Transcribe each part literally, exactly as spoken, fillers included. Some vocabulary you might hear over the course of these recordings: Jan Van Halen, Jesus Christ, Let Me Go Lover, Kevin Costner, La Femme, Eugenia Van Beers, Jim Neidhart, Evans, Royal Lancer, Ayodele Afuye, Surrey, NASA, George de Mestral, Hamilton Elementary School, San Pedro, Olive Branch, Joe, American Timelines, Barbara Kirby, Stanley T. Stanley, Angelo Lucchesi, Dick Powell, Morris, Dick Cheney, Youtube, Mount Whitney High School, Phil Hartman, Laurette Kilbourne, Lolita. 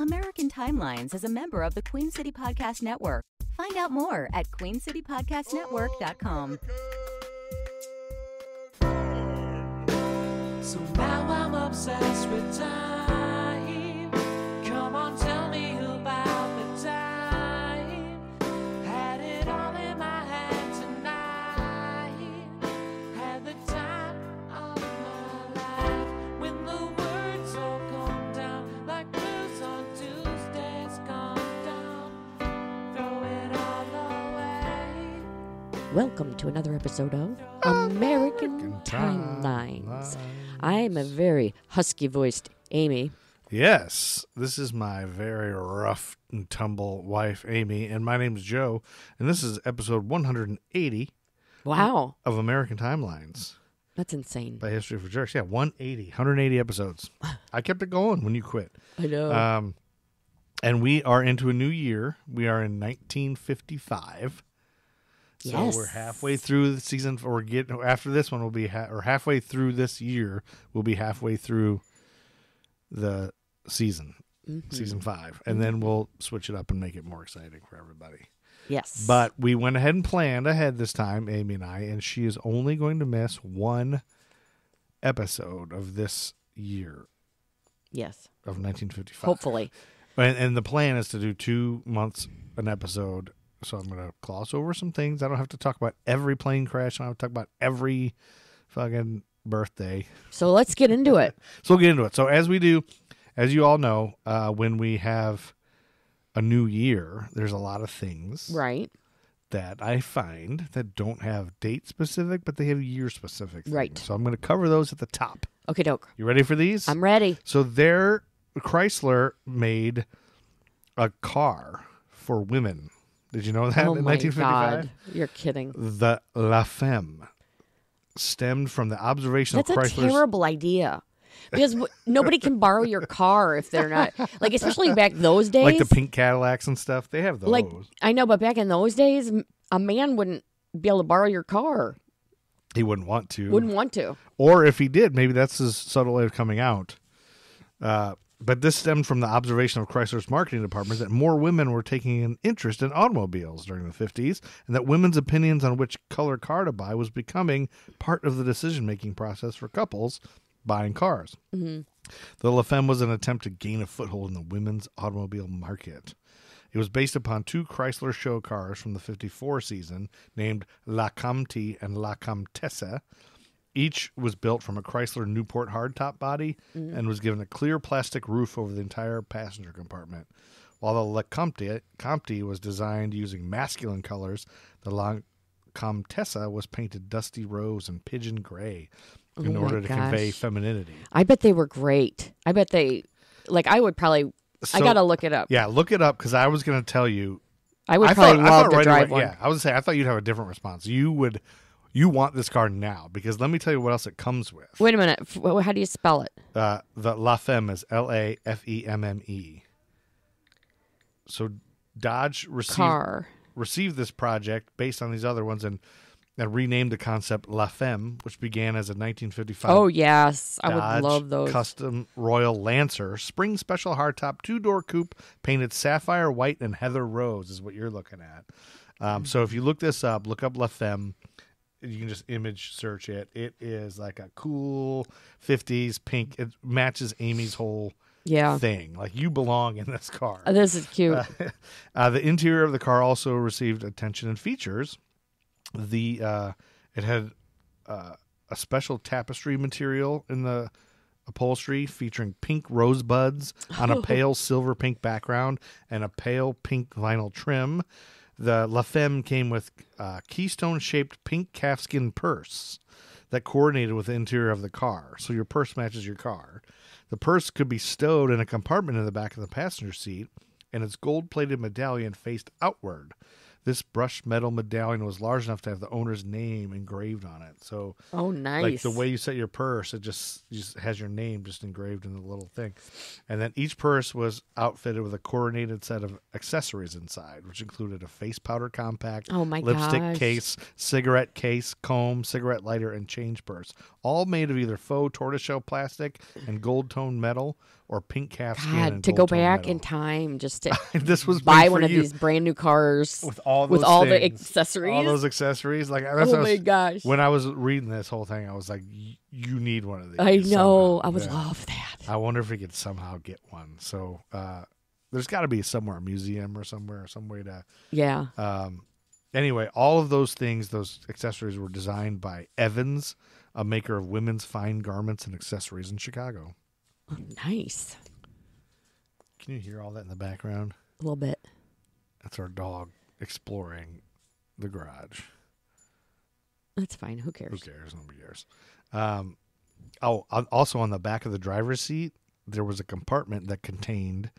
American Timelines is a member of the Queen City Podcast Network. Find out more at queen city podcast network dot com. So now I'm obsessed with time. Come on, tell me about the time. Had it all in my head tonight. Had the time of my life. When the words all come down, like blues on Tuesdays come down. Throw it all away. Welcome to another episode of American Timelines. I am a very husky-voiced Amy. Yes, this is my very rough and tumble wife, Amy, and my name is Joe, and this is episode one hundred eighty. Wow. Of American Timelines. That's insane. By History for Jerks. Yeah, one hundred eighty, one hundred eighty episodes. I kept it going when you quit. I know. Um, and we are into a new year. We are in nineteen fifty-five. So yes. We're halfway through the season, or get after this one, we'll be ha or halfway through this year. We'll be halfway through the season, mm-hmm. season five, and mm-hmm. then we'll switch it up and make it more exciting for everybody. Yes, but we went ahead and planned ahead this time, Amy and I, and she is only going to miss one episode of this year. Yes, of nineteen fifty-five. Hopefully, and, and the plan is to do two months an episode. So I'm going to gloss over some things. I don't have to talk about every plane crash. I don't have to talk about every fucking birthday. So let's get into it. So we'll get into it. So as we do, as you all know, uh, when we have a new year, there's a lot of things. Right. That I find that don't have date specific, but they have year specific. Things. Right. So I'm going to cover those at the top. Okay, doke. You ready for these? I'm ready. So their Chrysler made a car for women. Did you know that oh in nineteen fifty-five? God. You're kidding. The La Femme stemmed from the observation That's of Chrysler's... That's a terrible idea. Because nobody can borrow your car if they're not... Like, especially back those days. Like the pink Cadillacs and stuff. They have those. Like, I know, but back in those days, a man wouldn't be able to borrow your car. He wouldn't want to. Wouldn't want to. Or if he did, maybe that's his subtle way of coming out. Uh But this stemmed from the observation of Chrysler's marketing department that more women were taking an interest in automobiles during the fifties, and that women's opinions on which color car to buy was becoming part of the decision-making process for couples buying cars. Mm-hmm. The La Femme was an attempt to gain a foothold in the women's automobile market. It was based upon two Chrysler show cars from the fifty-four season named La Comte and La Comtesse. Each was built from a Chrysler Newport hardtop body mm-hmm. and was given a clear plastic roof over the entire passenger compartment. While the La Comte, Comte was designed using masculine colors, the La Comtesse was painted dusty rose and pigeon gray in oh order to gosh. convey femininity. I bet they were great. I bet they, like, I would probably, so, I got to look it up. Yeah, look it up because I was going to tell you. I would I probably thought, love I to right drive away, one. Yeah, I was going to say, I thought you'd have a different response. You would... You want this car now, because let me tell you what else it comes with. Wait a minute. How do you spell it? Uh, the La Femme is L A F E M M E. So Dodge received, car. received this project based on these other ones and, and renamed the concept La Femme, which began as a nineteen fifty-five oh, yes. Dodge I would love those. Custom Royal Lancer, spring special hardtop, two-door coupe, painted sapphire, white, and heather rose is what you're looking at. Um, mm-hmm. So if you look this up, look up La Femme. You can just image search it. It is like a cool fifties pink. It matches Amy's whole yeah. thing. Like, you belong in this car. Oh, this is cute. Uh, uh, the interior of the car also received attention and features. The uh, it had uh, a special tapestry material in the upholstery featuring pink rosebuds on a pale silver pink background and a pale pink vinyl trim. The La Femme came with a keystone-shaped pink calfskin purse that coordinated with the interior of the car. So your purse matches your car. The purse could be stowed in a compartment in the back of the passenger seat, and its gold-plated medallion faced outward. This brushed metal medallion was large enough to have the owner's name engraved on it. So, oh, nice. Like the way you set your purse, it just, just has your name just engraved in the little thing. And then each purse was outfitted with a coordinated set of accessories inside, which included a face powder compact, oh my lipstick gosh. case, cigarette case, comb, cigarette lighter, and change purse. All made of either faux tortoiseshell plastic and gold-toned metal or pink calfskin. God, to go back in time just to this was buy one of you. these brand new cars with all those with all things, the accessories, all those accessories. Like that's oh my was, gosh! When I was reading this whole thing, I was like, "You need one of these." I know. Somehow. I would yeah. love that. I wonder if we could somehow get one. So uh, there's got to be somewhere a museum or somewhere, some way to yeah. Um, anyway, all of those things, those accessories, were designed by Evans, a maker of women's fine garments and accessories in Chicago. Oh, nice. Can you hear all that in the background? A little bit. That's our dog exploring the garage. That's fine. Who cares? Who cares? Nobody cares. Um, oh, also on the back of the driver's seat, there was a compartment that contained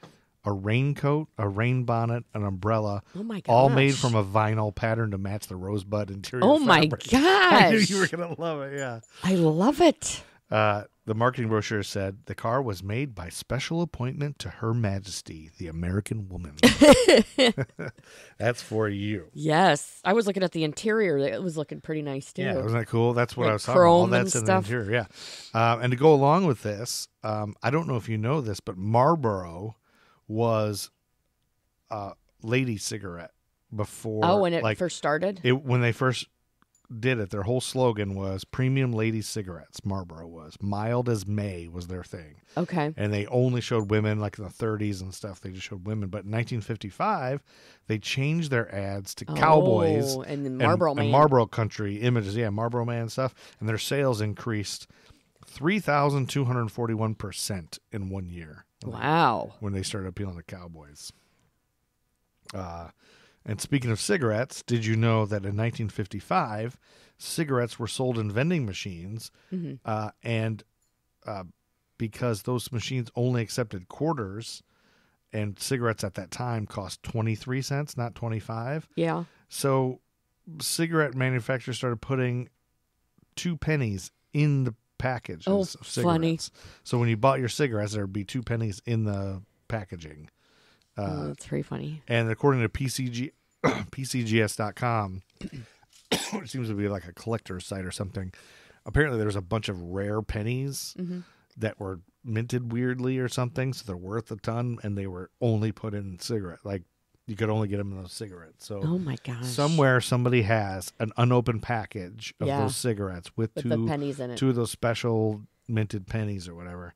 a raincoat, a rain bonnet, an umbrella, oh my gosh, all made from a vinyl pattern to match the rosebud interior. Oh my gosh. I knew you were going to love it, yeah. I love it. Uh, the marketing brochure said, the car was made by special appointment to Her Majesty, the American woman. That's for you. Yes. I was looking at the interior. It was looking pretty nice, too. Yeah, wasn't that cool? That's what like I was talking about. All that's in stuff. the interior, yeah. Um, and to go along with this, um, I don't know if you know this, but Marlboro was a lady cigarette before. Oh, when it like, first started? It, when they first did it, their whole slogan was premium lady cigarettes. Marlboro was. Mild as May was their thing. Okay. And they only showed women like in the thirties and stuff. They just showed women. But in nineteen fifty-five, they changed their ads to oh, cowboys and the Marlboro and, Man. And Marlboro country images. Yeah, Marlboro Man stuff. And their sales increased three thousand two hundred forty-one percent in one year. Wow. When they started appealing to cowboys. Uh, and speaking of cigarettes, did you know that in nineteen fifty-five, cigarettes were sold in vending machines? Mm-hmm. uh, and uh, because those machines only accepted quarters, and cigarettes at that time cost twenty-three cents, not twenty-five. Yeah. So cigarette manufacturers started putting two pennies in the packages oh, of cigarettes. Funny. So when you bought your cigarettes, there would be two pennies in the packaging. Uh, oh, that's pretty funny. And according to P C G, P C G S dot com, which seems to be like a collector's site or something, apparently there's a bunch of rare pennies mm-hmm. that were minted weirdly or something, so they're worth a ton, and they were only put in cigarette. Like, you could only get them in those cigarettes. So oh my gosh. Somewhere somebody has an unopened package of yeah. those cigarettes with, with two, the pennies in it. two of those special minted pennies or whatever.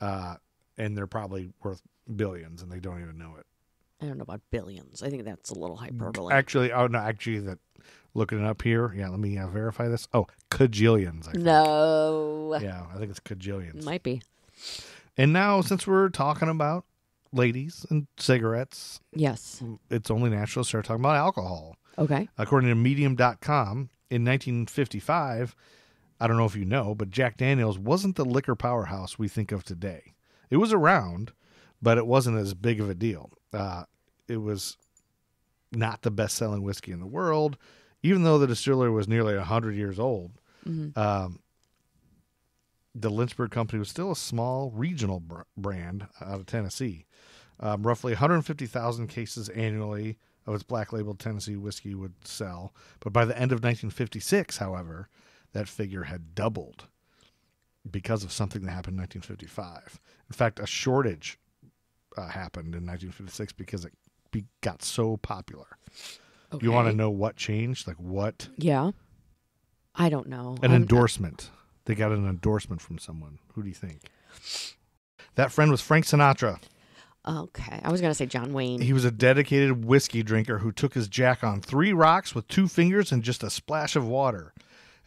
Uh, and they're probably worth billions and they don't even know it. I don't know about billions. I think that's a little hyperbole. Actually, oh no, actually that looking it up here. Yeah, let me uh, verify this. Oh, kajillions. I think. No. Yeah, I think it's kajillions. Might be. And now since we're talking about ladies and cigarettes. Yes. It's only natural to start talking about alcohol. Okay. According to medium dot com, in nineteen fifty-five, I don't know if you know, but Jack Daniels wasn't the liquor powerhouse we think of today. It was around, but it wasn't as big of a deal. Uh, it was not the best-selling whiskey in the world, even though the distillery was nearly one hundred years old. Mm-hmm. Um The Lynchburg Company was still a small regional br- brand out of Tennessee. Um, roughly one hundred fifty thousand cases annually of its black label Tennessee whiskey would sell. But by the end of nineteen fifty-six, however, that figure had doubled because of something that happened in nineteen fifty-five. In fact, a shortage uh, happened in nineteen fifty-six because it be- got so popular. Okay. You want to know what changed? Like what? Yeah. I don't know. An I'm endorsement. Not- They got an endorsement from someone. Who do you think? That friend was Frank Sinatra. Okay. I was going to say John Wayne. He was a dedicated whiskey drinker who took his Jack on three rocks with two fingers and just a splash of water.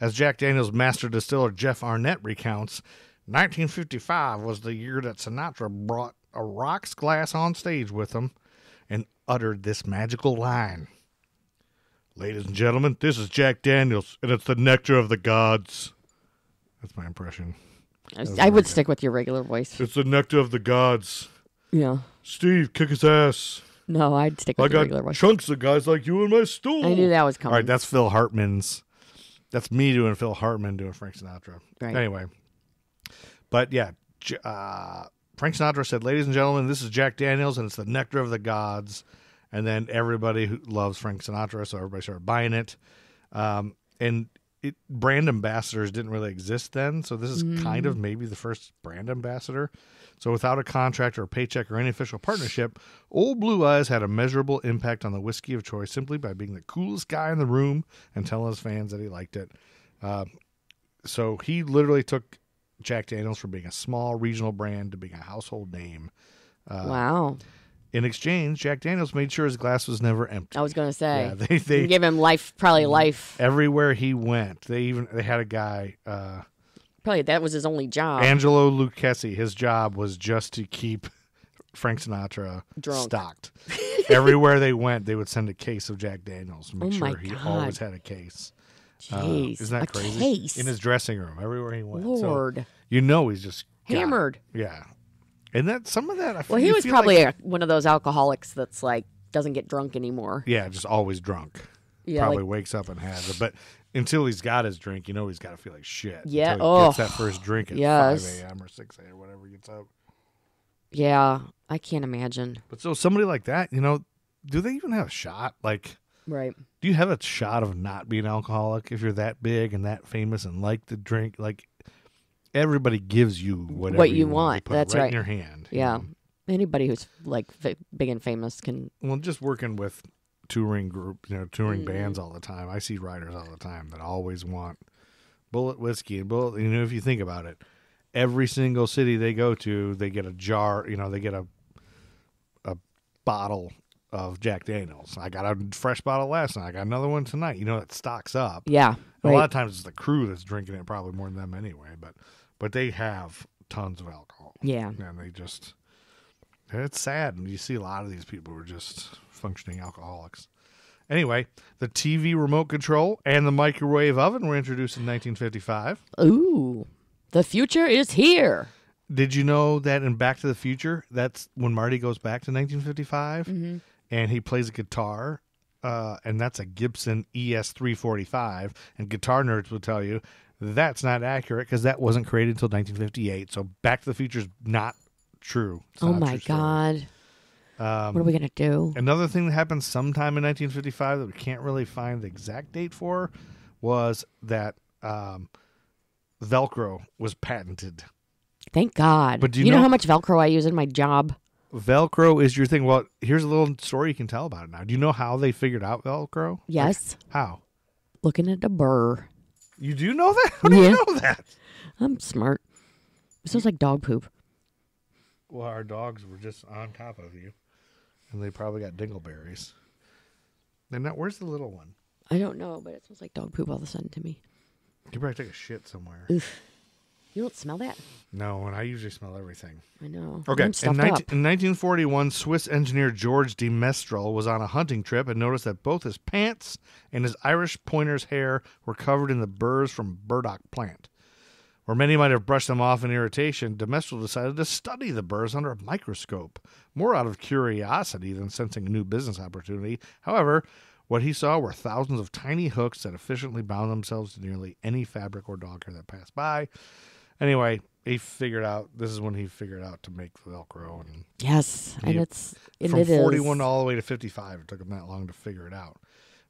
As Jack Daniels master distiller Jeff Arnett recounts, nineteen fifty-five was the year that Sinatra brought a rocks glass on stage with him and uttered this magical line. Ladies and gentlemen, this is Jack Daniels, and it's the nectar of the gods. That's my impression. That I would stick with your regular voice. It's the nectar of the gods. Yeah. Steve, kick his ass. No, I'd stick with your regular voice. I got chunks of guys like you in my stool. I knew that was coming. All right, that's Phil Hartman's. That's me doing Phil Hartman doing Frank Sinatra. Right. Anyway. But, yeah. Uh, Frank Sinatra said, ladies and gentlemen, this is Jack Daniels, and it's the nectar of the gods. And then everybody who loves Frank Sinatra, so everybody started buying it. Um, and it, brand ambassadors didn't really exist then, so this is mm. kind of maybe the first brand ambassador. So without a contract or a paycheck or any official partnership, Old Blue Eyes had a measurable impact on the whiskey of choice simply by being the coolest guy in the room and telling his fans that he liked it. Uh, so he literally took Jack Daniels from being a small regional brand to being a household name. Uh, wow. In exchange, Jack Daniels made sure his glass was never empty. I was going to say. Yeah, they, they gave him life, probably life. Everywhere he went. They even they had a guy. Uh, probably that was his only job. Angelo Lucchesi. His job was just to keep Frank Sinatra drunk. Stocked. Everywhere they went, they would send a case of Jack Daniels to make oh sure he always had a case. Jeez. Uh, isn't that a crazy? Case. In his dressing room, everywhere he went. Lord. So, you know he's just hammered. Got, yeah. And that some of that, I feel well, he was probably like, a, one of those alcoholics that's like doesn't get drunk anymore. Yeah, just always drunk. Yeah, probably like, wakes up and has it, but until he's got his drink, you know he's got to feel like shit. Yeah, until he oh, gets that first drink at yes. five a m or six a m or whatever he gets up. Yeah, I can't imagine. But so somebody like that, you know, do they even have a shot? Like, right? Do you have a shot of not being an alcoholic if you're that big and that famous and like to drink like? Everybody gives you whatever what you, you want. want. Put That's it right, right in your hand. Yeah, you know? Anybody who's like f big and famous can. Well, just working with touring group, you know, touring mm. bands all the time. I see writers all the time that always want bullet whiskey and bullet. You know, if you think about it, every single city they go to, they get a jar. You know, they get a a bottle of Jack Daniels. I got a fresh bottle last night. I got another one tonight. You know, it stocks up. Yeah. Right. A lot of times it's the crew that's drinking it, probably more than them anyway. But but they have tons of alcohol. Yeah. And they just, it's sad. And you see a lot of these people who are just functioning alcoholics. Anyway, the T V remote control and the microwave oven were introduced in nineteen fifty-five. Ooh, the future is here. Did you know that in Back to the Future, that's when Marty goes back to nineteen fifty-five mm-hmm. and he plays a guitar? Uh, and that's a Gibson E S three forty-five, and guitar nerds will tell you that's not accurate because that wasn't created until nineteen fifty-eight. So Back to the Future is not true. It's oh not my true God. Um, what are we going to do? Another thing that happened sometime in nineteen fifty-five that we can't really find the exact date for was that um, Velcro was patented. Thank God. But do you, you know, know how much Velcro I use in my job? Velcro is your thing. Well, here's a little story you can tell about it now. Do you know how they figured out Velcro? Yes. Like, how? Looking at a burr. You do know that? How do yeah. you know that? I'm smart. It sounds like dog poop. Well, our dogs were just on top of you, and they probably got dingleberries. They're not. Where's the little one? I don't know, but it smells like dog poop all of a sudden to me. You probably took a shit somewhere. Oof. You don't smell that? No, and I usually smell everything. I know. Okay. In, nineteen forty-one, Swiss engineer George de Mestral was on a hunting trip and noticed that both his pants and his Irish pointer's hair were covered in the burrs from burdock plant. Where many might have brushed them off in irritation, de Mestral decided to study the burrs under a microscope, more out of curiosity than sensing a new business opportunity. However, what he saw were thousands of tiny hooks that efficiently bound themselves to nearly any fabric or dog hair that passed by. Anyway, he figured out, this is when he figured out to make Velcro. And yes, he, and it's, it, from it forty-one is. All the way to fifty-five, it took him that long to figure it out.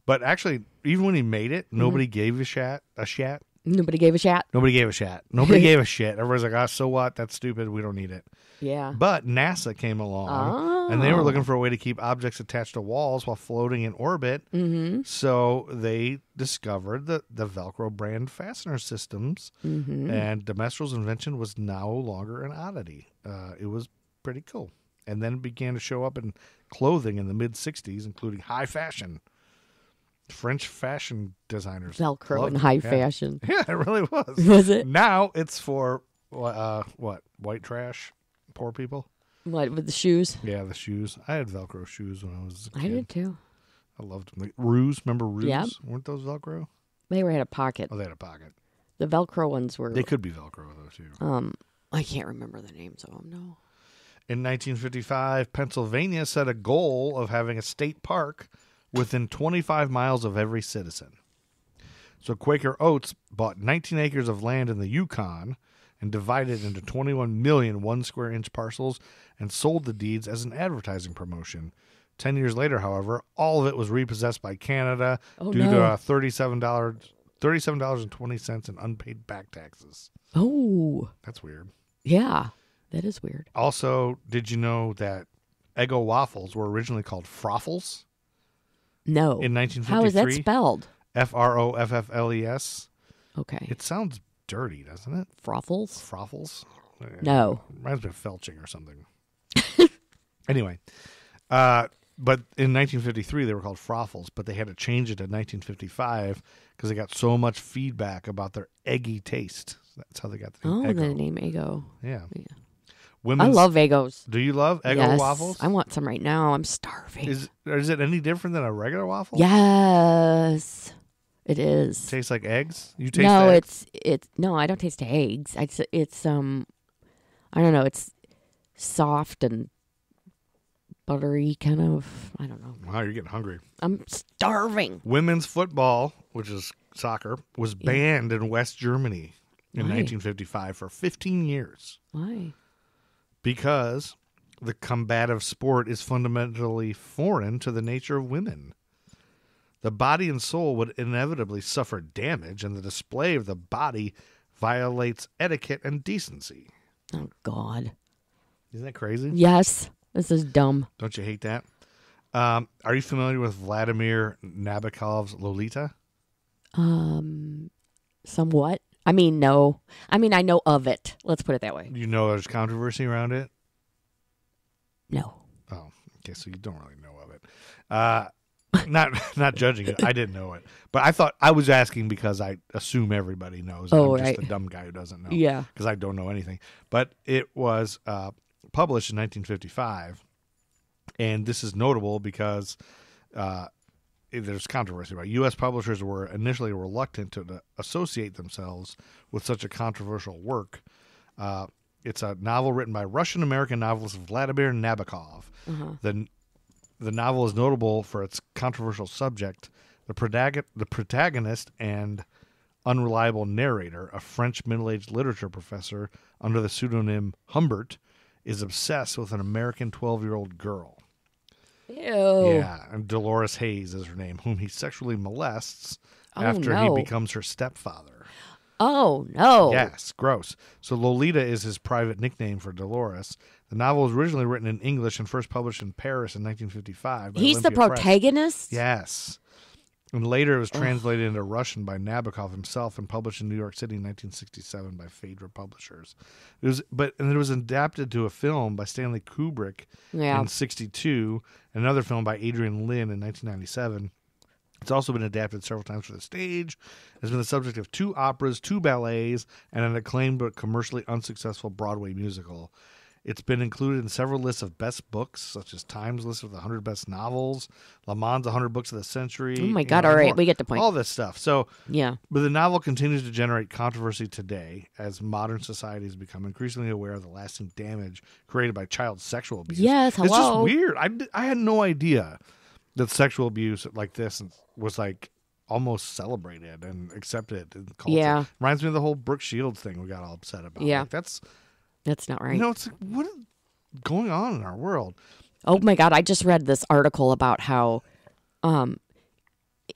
But actually, even when he made it, nobody mm-hmm. gave a shat, a shat. Nobody gave a shat. Nobody gave a shat. Nobody gave a shit. Everybody's like, ah, oh, so what? That's stupid. We don't need it. Yeah. But NASA came along, oh. and they were looking for a way to keep objects attached to walls while floating in orbit. Mm-hmm. So they discovered the, the Velcro brand fastener systems, mm-hmm. and de Mestral's invention was no longer an oddity. Uh, it was pretty cool. And then it began to show up in clothing in the mid sixties, including high fashion. French fashion designers. Velcro in high yeah. fashion. Yeah, it really was. Was it? Now it's for, uh, what, white trash, poor people? What, with the shoes? Yeah, the shoes. I had Velcro shoes when I was a kid. I did, too. I loved them. Like, Ruse, remember Ruse? Yep. Weren't those Velcro? They were, had a pocket. Oh, they had a pocket. The Velcro ones were. They could be Velcro, though, too. Um, I can't remember the names of them, no. In nineteen fifty-five, Pennsylvania set a goal of having a state park within twenty-five miles of every citizen. So Quaker Oats bought nineteen acres of land in the Yukon and divided into twenty-one million one-square-inch parcels and sold the deeds as an advertising promotion. Ten years later, however, all of it was repossessed by Canada oh, due no. to a thirty-seven dollar thirty-seven dollars and twenty cents in unpaid back taxes. Oh. That's weird. Yeah, that is weird. Also, did you know that Eggo waffles were originally called froffles? No. In nineteen fifty-three. How is that spelled? F R O F F L E S. Okay. It sounds dirty, doesn't it? Froffles? Froffles. No. It reminds me of felching or something. Anyway, uh, but in nineteen fifty-three, they were called froffles, but they had to change it in nineteen fifty-five because they got so much feedback about their eggy taste. That's how they got the name Eggo. Oh, the name Eggo. Yeah. yeah. Women's, I love Eggos. Do you love Eggo yes. waffles? I want some right now. I'm starving. Is, is it any different than a regular waffle? Yes, it is. It tastes like eggs? You taste no, the eggs? It's, it's, no, I don't taste eggs. It's, it's, um, I don't know. It's soft and buttery, kind of. I don't know. Wow, you're getting hungry. I'm starving. Women's football, which is soccer, was banned yeah. in West Germany in Why? nineteen fifty-five for fifteen years. Why? Because the combative sport is fundamentally foreign to the nature of women. The body and soul would inevitably suffer damage, and the display of the body violates etiquette and decency. Oh, God. Isn't that crazy? Yes. This is dumb. Don't you hate that? Um, are you familiar with Vladimir Nabokov's Lolita? Um, somewhat. I mean, no. I mean, I know of it. Let's put it that way. You know there's controversy around it? No. Oh, okay. So you don't really know of it. Uh, not not judging it. I didn't know it. But I thought I was asking because I assume everybody knows. Oh, I'm right. just a dumb guy who doesn't know. Yeah. Because I don't know anything. But it was... Uh, published in nineteen fifty-five, and this is notable because uh, there's controversy about it. U S publishers were initially reluctant to associate themselves with such a controversial work. Uh, it's a novel written by Russian-American novelist Vladimir Nabokov. Uh-huh. The, the novel is notable for its controversial subject, the, protagon- the protagonist and unreliable narrator, a French middle-aged literature professor under the pseudonym Humbert, is obsessed with an American twelve-year-old girl. Ew. Yeah, and Dolores Hayes is her name, whom he sexually molests oh, after no. he becomes her stepfather. Oh, no. Yes, gross. So Lolita is his private nickname for Dolores. The novel was originally written in English and first published in Paris in nineteen fifty-five. By He's Olympia the protagonist? Press. Yes. And later it was translated Ugh. into Russian by Nabokov himself and published in New York City in nineteen sixty-seven by Phaedra Publishers. It was, but and it was adapted to a film by Stanley Kubrick yeah. in sixty-two, and another film by Adrian Lyne in nineteen ninety-seven. It's also been adapted several times for the stage. It's been the subject of two operas, two ballets, and an acclaimed but commercially unsuccessful Broadway musical. It's been included in several lists of best books, such as Time's list of the one hundred best novels, Le Mans one hundred books of the century. Oh, my God. All right. More. We get the point. All this stuff. So, yeah. But the novel continues to generate controversy today as modern society has become increasingly aware of the lasting damage created by child sexual abuse. Yes. Hello. It's just weird. I, I had no idea that sexual abuse like this was like almost celebrated and accepted. And yeah. It. Reminds me of the whole Brooke Shields thing we got all upset about. Yeah. Like, that's... That's not right. You know, it's like, what is going on in our world? Oh, my God. I just read this article about how um,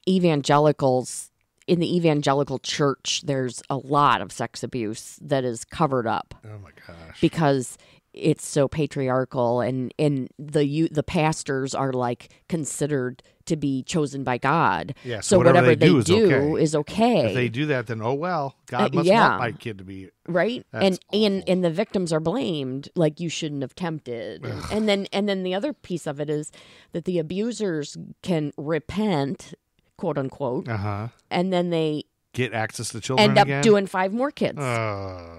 evangelicals, in the evangelical church, there's a lot of sex abuse that is covered up. Oh, my gosh. Because it's so patriarchal, and, and the you, the pastors are, like, considered to be chosen by God. Yeah, so, so whatever, whatever they, they do, do is, okay. is okay. If they do that, then, oh, well, God must uh, yeah. want my kid to be... Right? And, and and the victims are blamed, like, you shouldn't have tempted. Ugh. And then and then the other piece of it is that the abusers can repent, quote unquote, uh-huh. and then they... Get access to children End up again? Doing five more kids. Uh...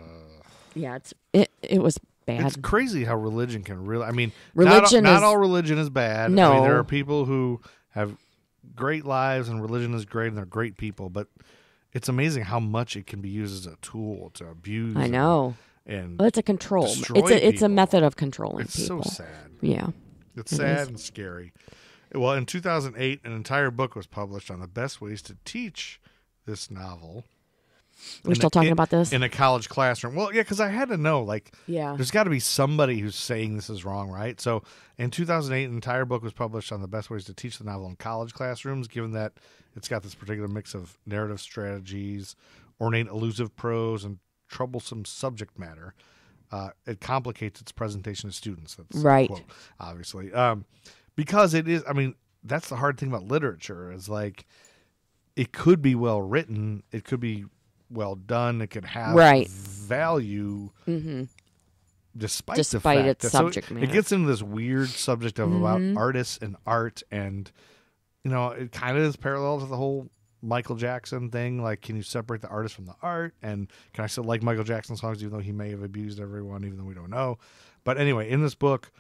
Yeah, it's it, it was... Bad. It's crazy how religion can really... I mean, religion not, not is, all religion is bad. No. I mean, there are people who have great lives and religion is great and they're great people, but it's amazing how much it can be used as a tool to abuse. I know. And, and well, it's a control. It's a, it's a method of controlling it's people. It's so sad. Yeah. It's it sad is. and scary. Well, in two thousand eight, an entire book was published on the best ways to teach this novel. We're still the, talking in, about this? In a college classroom. Well, yeah, because I had to know, like, yeah. there's got to be somebody who's saying this is wrong, right? So in two thousand eight, an entire book was published on the best ways to teach the novel in college classrooms, given that it's got this particular mix of narrative strategies, ornate elusive prose, and troublesome subject matter. Uh, it complicates its presentation to students. That's right. Quote, obviously. Um, because it is, I mean, that's the hard thing about literature is, like, it could be well written. It could be well done. It could have right. value mm-hmm. despite, despite the fact its that, subject so it, matter. It gets into this weird subject of mm-hmm. about artists and art, and, you know, it kind of is parallel to the whole Michael Jackson thing. Like, can you separate the artist from the art? And can I still like Michael Jackson songs, even though he may have abused everyone, even though we don't know? But anyway, in this book,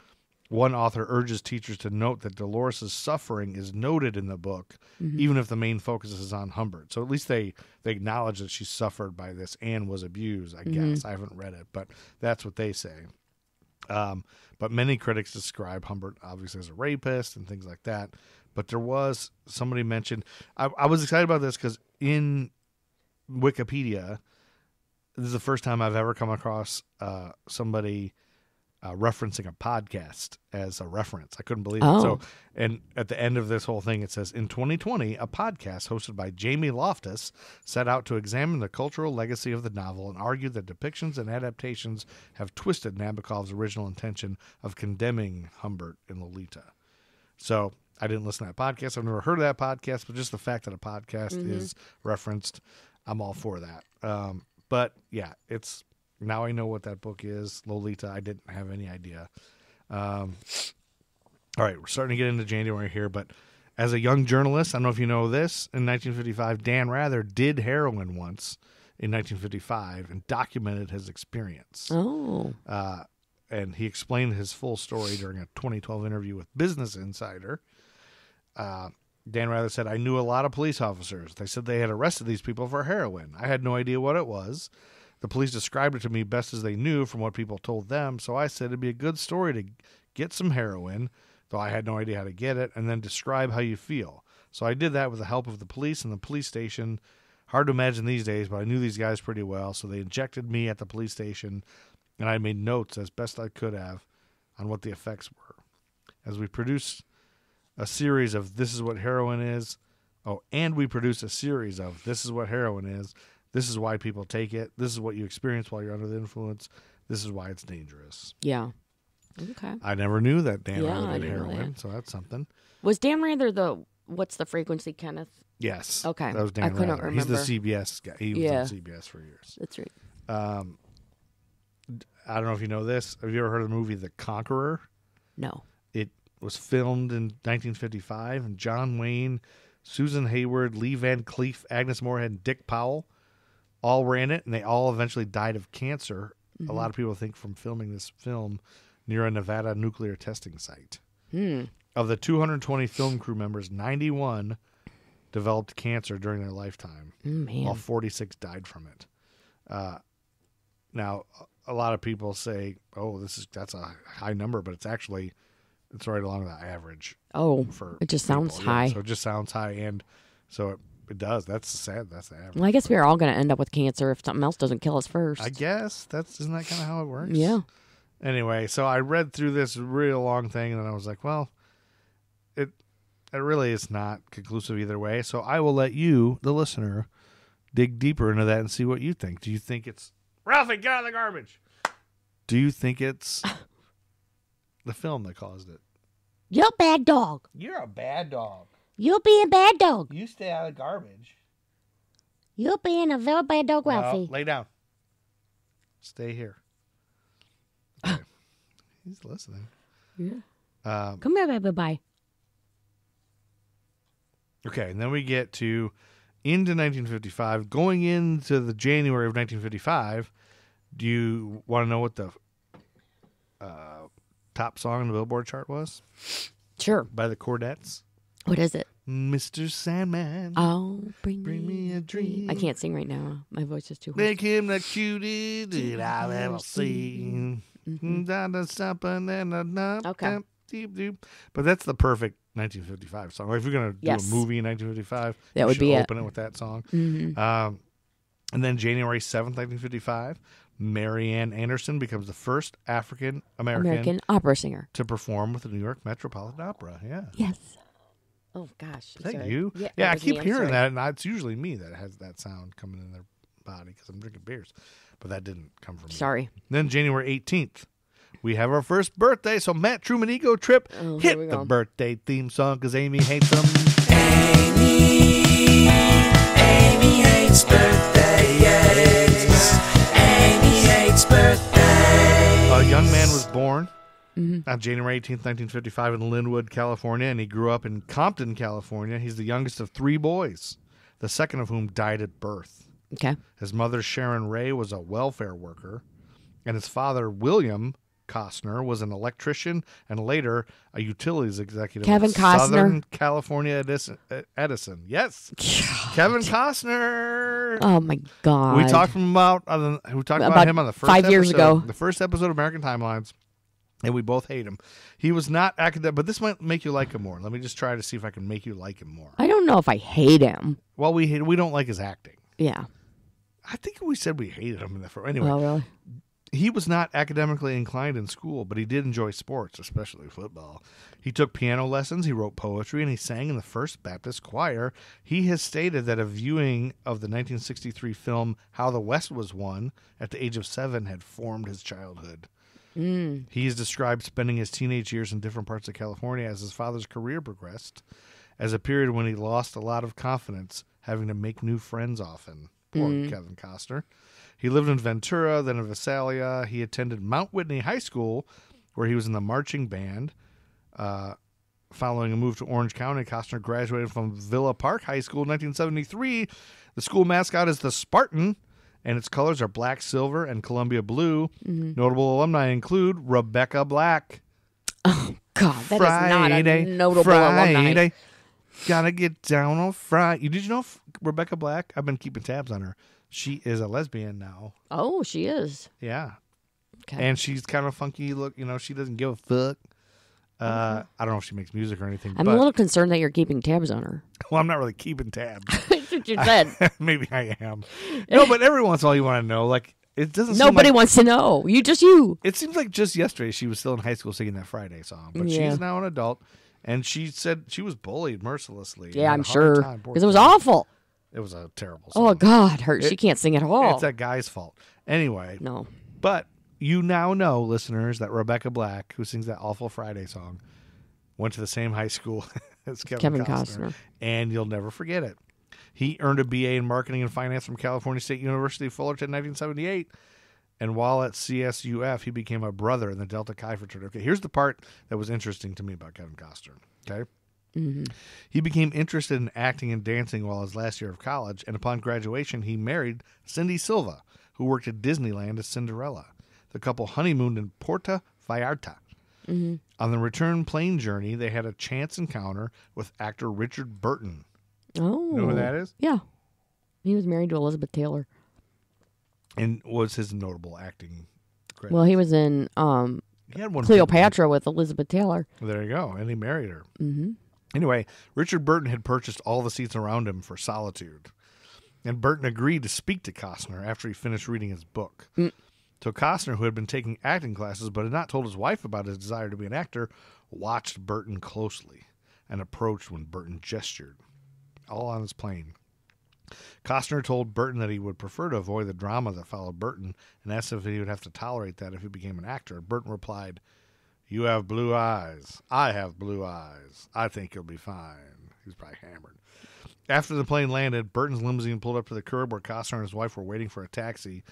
one author urges teachers to note that Dolores' suffering is noted in the book, mm-hmm. even if the main focus is on Humbert. So at least they, they acknowledge that she suffered by this and was abused, I mm-hmm. guess. I haven't read it, but that's what they say. Um, but many critics describe Humbert, obviously, as a rapist and things like that. But there was somebody mentioned, I, I was excited about this because in Wikipedia, this is the first time I've ever come across uh, somebody Uh, referencing a podcast as a reference. I couldn't believe oh. it. So, and at the end of this whole thing, it says, in twenty twenty, a podcast hosted by Jamie Loftus set out to examine the cultural legacy of the novel and argued that depictions and adaptations have twisted Nabokov's original intention of condemning Humbert and Lolita. So I didn't listen to that podcast. I've never heard of that podcast, but just the fact that a podcast mm-hmm. is referenced, I'm all for that. Um, but yeah, it's, now I know what that book is. Lolita, I didn't have any idea. Um, all right, we're starting to get into January here, but as a young journalist, I don't know if you know this, in nineteen fifty-five, Dan Rather did heroin once in nineteen fifty-five and documented his experience. Oh. Uh, and he explained his full story during a twenty twelve interview with Business Insider. Uh, Dan Rather said, I knew a lot of police officers. They said they had arrested these people for heroin. I had no idea what it was. The police described it to me best as they knew from what people told them, so I said it'd be a good story to get some heroin, though I had no idea how to get it, and then describe how you feel. So I did that with the help of the police and the police station. Hard to imagine these days, but I knew these guys pretty well, so they injected me at the police station, and I made notes as best I could have on what the effects were. As we produced a series of This Is What Heroin Is, oh, and we produced a series of This Is What Heroin Is, This is why people take it. This is what you experience while you're under the influence. This is why it's dangerous. Yeah. Okay. I never knew that Dan yeah, Rather did heroin, that. So that's something. Was Dan Rather the, what's the frequency, Kenneth? Yes. Okay. That was Dan I Rather. Couldn't remember. He's the C B S guy. He was yeah. on C B S for years. That's right. Um, I don't know if you know this. Have you ever heard of the movie The Conqueror? No. It was filmed in nineteen fifty-five, and John Wayne, Susan Hayward, Lee Van Cleef, Agnes Moorehead, and Dick Powell all ran it, and they all eventually died of cancer. Mm-hmm. A lot of people think from filming this film near a Nevada nuclear testing site. Hmm. Of the two hundred twenty film crew members, ninety-one developed cancer during their lifetime, mm, while forty-six died from it. Uh, now, a lot of people say, "Oh, this is that's a high number," but it's actually it's right along the average. Oh, for it just people. sounds yeah, high. So it just sounds high, and so. It, It does. That's sad. That's the average. Well, I guess we're all going to end up with cancer if something else doesn't kill us first. I guess. That's isn't that kind of how it works? Yeah. Anyway, so I read through this real long thing, and then I was like, well, it, it really is not conclusive either way. So I will let you, the listener, dig deeper into that and see what you think. Do you think it's... Ralphie, get out of the garbage! Do you think it's the film that caused it? You're a bad dog. You're a bad dog. You're being a bad dog. You stay out of the garbage. You're being a very bad dog, Ralphie. No, lay down. Stay here. Okay. He's listening. Yeah. Um, Come here, baby. Bye. Okay, and then we get to into nineteen fifty-five. Going into the January of nineteen fifty-five, do you want to know what the uh, top song in the Billboard chart was? Sure. By the Cordettes. What is it? Mister Sandman. Oh, bring, bring me a dream. I can't sing right now. My voice is too hoarse. Make him the cutie that I've ever seen. Mm-hmm. Okay. But that's the perfect nineteen fifty-five song. If you're going to do yes. a movie in nineteen fifty-five, that you would be open it. it with that song. Mm-hmm. Um, And then January seventh, nineteen fifty-five, Marianne Anderson becomes the first African American American opera singer to perform with the New York Metropolitan Opera. Yeah. Yes. Oh gosh. Is that you? Yeah, yeah, I keep me. hearing that, and it's usually me that has that sound coming in their body because I'm drinking beers. But that didn't come from me. Sorry. Then January eighteenth, we have our first birthday. So Matt Truman Ego Trip oh, hit the birthday theme song because Amy hates them. Amy, Amy hates birthdays. Amy hates birthdays. A young man was born mm-hmm. on January eighteenth, nineteen fifty-five in Linwood, California, and he grew up in Compton, California. He's the youngest of three boys, the second of whom died at birth. Okay. His mother, Sharon Ray, was a welfare worker, and his father, William Costner, was an electrician and later a utilities executive. Kevin Costner. Southern California Edison. Edison. Yes. God. Kevin Costner. Oh, my God. We talked about, uh, we talked about, about him on the first five episode, years ago. The first episode of American Timelines, and we both hate him. He was not academic, but this might make you like him more. Let me just try to see if I can make you like him more. I don't know if I hate him. Well, we hate, we don't like his acting. Yeah. I think we said we hated him in the first. Anyway. Oh, really? He was not academically inclined in school, but he did enjoy sports, especially football. He took piano lessons, he wrote poetry, and he sang in the First Baptist Choir. He has stated that a viewing of the nineteen sixty-three film How the West Was Won at the age of seven had formed his childhood. Mm. He has described spending his teenage years in different parts of California as his father's career progressed as a period when he lost a lot of confidence, having to make new friends often. Poor mm. Kevin Costner. He lived in Ventura, then in Visalia. He attended Mount Whitney High School, where he was in the marching band. Uh, following a move to Orange County, Costner graduated from Villa Park High School in nineteen seventy-three. The school mascot is the Spartan, and its colors are black, silver, and Columbia blue. Mm-hmm. Notable alumni include Rebecca Black. Oh, God, that Friday, is not a notable Friday. alumni. Gotta get down on Friday. Did you know Rebecca Black? I've been keeping tabs on her. She is a lesbian now. Oh, she is. Yeah. Okay. And she's kind of funky. Look, you know, she doesn't give a fuck. Uh, mm-hmm. I don't know if she makes music or anything. I'm but... a little concerned that you're keeping tabs on her. Well, I'm not really keeping tabs. That's what you said. Maybe I am. No, but every once in a while you want to know. Like, it doesn't. Nobody like... wants to know. You just you. It seems like just yesterday she was still in high school singing that Friday song, but yeah. she's now an adult, and she said she was bullied mercilessly. Yeah, I'm sure because it was awful. It was a terrible song. Oh, God. Her, it, she can't sing at all. It's that guy's fault. Anyway. No. But you now know, listeners, that Rebecca Black, who sings that awful Friday song, went to the same high school as Kevin, Kevin Costner, Costner. And you'll never forget it. He earned a B A in marketing and finance from California State University of Fullerton in nineteen seventy-eight. And while at C S U F, he became a brother in the Delta Chi fraternity. Okay, here's the part that was interesting to me about Kevin Costner. Okay? Mm-hmm. He became interested in acting and dancing while his last year of college, and upon graduation, he married Cindy Silva, who worked at Disneyland as Cinderella. The couple honeymooned in Puerto Vallarta. Mm-hmm. On the return plane journey, they had a chance encounter with actor Richard Burton. Oh. You know who that is? Yeah. He was married to Elizabeth Taylor. And was his notable acting credit. Well, he was in um, he had one Cleopatra with Elizabeth Taylor. There you go. And he married her. Mm-hmm. Anyway, Richard Burton had purchased all the seats around him for solitude, and Burton agreed to speak to Costner after he finished reading his book. Mm. So Costner, who had been taking acting classes but had not told his wife about his desire to be an actor, watched Burton closely and approached when Burton gestured, all on his plane. Costner told Burton that he would prefer to avoid the drama that followed Burton and asked if he would have to tolerate that if he became an actor. Burton replied, "You have blue eyes. I have blue eyes. I think you'll be fine." He was probably hammered. After the plane landed, Burton's limousine pulled up to the curb where Costner and his wife were waiting for a taxi.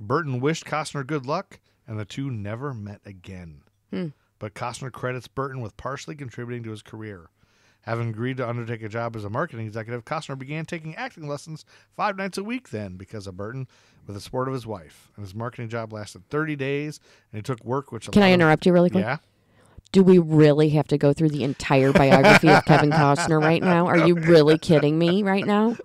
Burton wished Costner good luck, and the two never met again. Hmm. But Costner credits Burton with partially contributing to his career. Having agreed to undertake a job as a marketing executive, Costner began taking acting lessons five nights a week then because of Burton, with the support of his wife. And his marketing job lasted thirty days, and he took work which... Can I interrupt you really quick? Yeah. Do we really have to go through the entire biography of Kevin Costner right now? Are you really kidding me right now?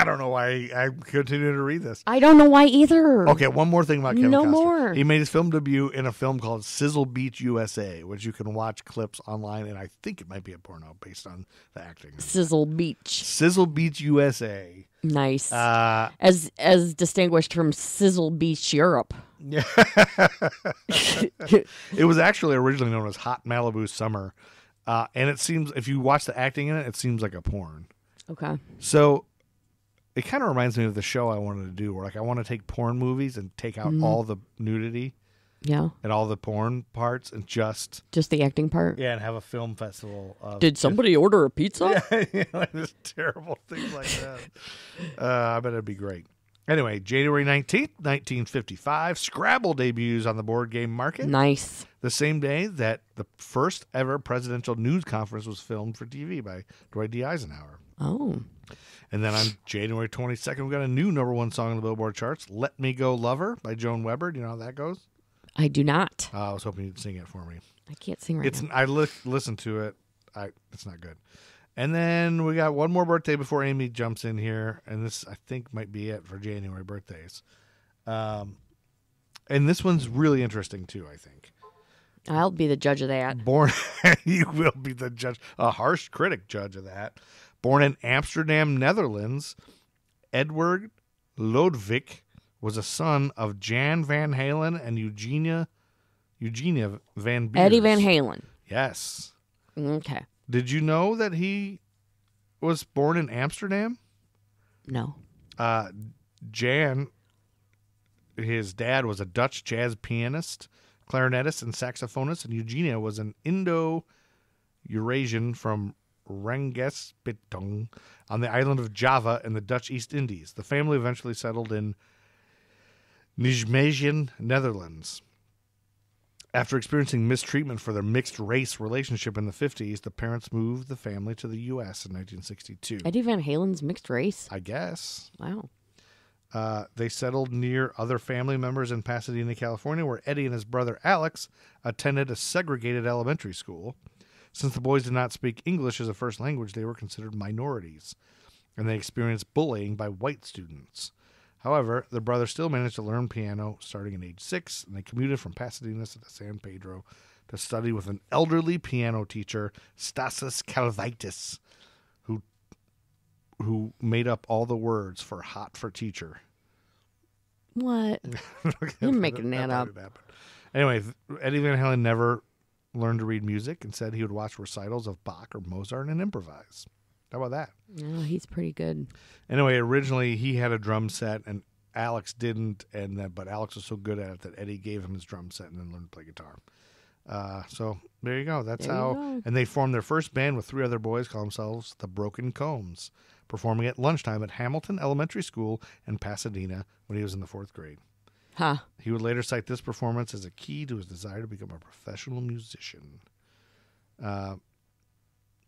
I don't know why I, I continue to read this. I don't know why either. Okay, one more thing about Kevin Costner. No more. He made his film debut in a film called Sizzle Beach U S A, which you can watch clips online, and I think it might be a porno based on the acting. Sizzle Beach. Sizzle Beach U S A. Nice. Uh, as as distinguished from Sizzle Beach Europe. Yeah. It was actually originally known as Hot Malibu Summer, uh, and it seems, if you watch the acting in it, it seems like a porn. Okay. So it kind of reminds me of the show I wanted to do, where like I want to take porn movies and take out mm. all the nudity, yeah, and all the porn parts, and just just the acting part, yeah, and have a film festival. Of Did somebody just, order a pizza? Yeah, yeah, like this terrible things like that. uh, I bet it'd be great. Anyway, January nineteenth, nineteen fifty-five, Scrabble debuts on the board game market. Nice. The same day that the first ever presidential news conference was filmed for T V by Dwight D. Eisenhower. Oh. And then on January twenty-second, we got a new number one song on the Billboard charts, Let Me Go Lover by Joan Weber. Do you know how that goes? I do not. Uh, I was hoping you'd sing it for me. I can't sing right it's, now. I li- listened to it. I, it's not good. And then we got one more birthday before Amy jumps in here, and this, I think, might be it for January birthdays. Um, and this one's really interesting, too, I think. I'll be the judge of that. Born, you will be the judge, a harsh critic judge of that. Born in Amsterdam, Netherlands, Edward Lodewijk was a son of Jan Van Halen and Eugenia, Eugenia Van Beers. Eddie Van Halen. Yes. Okay. Did you know that he was born in Amsterdam? No. Uh, Jan, his dad, was a Dutch jazz pianist, clarinetist, and saxophonist, and Eugenia was an Indo-Eurasian from Rengespentung on the island of Java in the Dutch East Indies. The family eventually settled in Nijmegen, Netherlands. After experiencing mistreatment for their mixed-race relationship in the fifties, the parents moved the family to the U S in nineteen sixty-two. Eddie Van Halen's mixed race? I guess. Wow. Uh, they settled near other family members in Pasadena, California, where Eddie and his brother Alex attended a segregated elementary school. Since the boys did not speak English as a first language, they were considered minorities, and they experienced bullying by white students. However, the brothers still managed to learn piano starting at age six, and they commuted from Pasadena to San Pedro to study with an elderly piano teacher, Stasis Kalvaitis, who who made up all the words for hot for teacher. What? Okay, You're making that, that up. Anyway, Eddie Van Halen never learned to read music and said he would watch recitals of Bach or Mozart and improvise. How about that? Oh, he's pretty good. Anyway, originally he had a drum set and Alex didn't, and that, but Alex was so good at it that Eddie gave him his drum set and then learned to play guitar. Uh, so there you go. That's there how. Go. And they formed their first band with three other boys, called themselves the Broken Combs, performing at lunchtime at Hamilton Elementary School in Pasadena when he was in the fourth grade. Huh. He would later cite this performance as a key to his desire to become a professional musician. Uh,